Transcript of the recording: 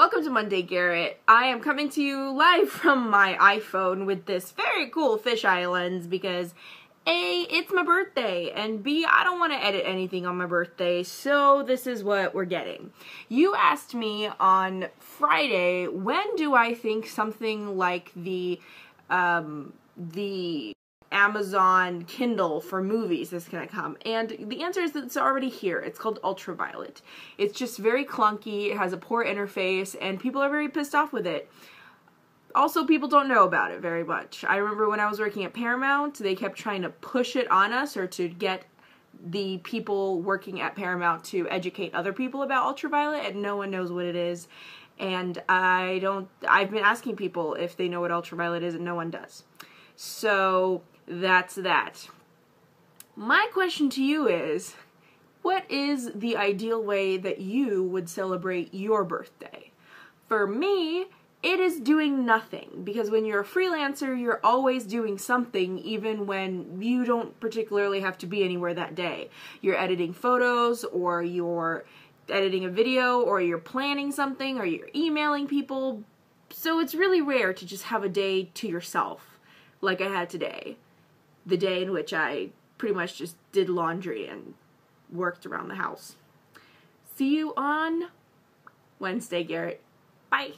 Welcome to Monday, Garrett. I am coming to you live from my iPhone with this very cool fisheye lens because A, it's my birthday, and B, I don't want to edit anything on my birthday, so this is what we're getting. You asked me on Friday, when do I think something like the Amazon Kindle for movies is going to come? And the answer is that it's already here. It's called Ultraviolet. It's just very clunky, it has a poor interface, and people are very pissed off with it. Also, people don't know about it very much. I remember when I was working at Paramount, they kept trying to push it on us or to get the people working at Paramount to educate other people about Ultraviolet, and no one knows what it is. And I've been asking people if they know what Ultraviolet is, and no one does. So that's that. My question to you is, what is the ideal way that you would celebrate your birthday? For me, it is doing nothing, because when you're a freelancer, you're always doing something, even when you don't particularly have to be anywhere that day. You're editing photos, or you're editing a video, or you're planning something, or you're emailing people. So it's really rare to just have a day to yourself, like I had today. The day in which I pretty much just did laundry and worked around the house. See you on Wednesday, Garrett. Bye!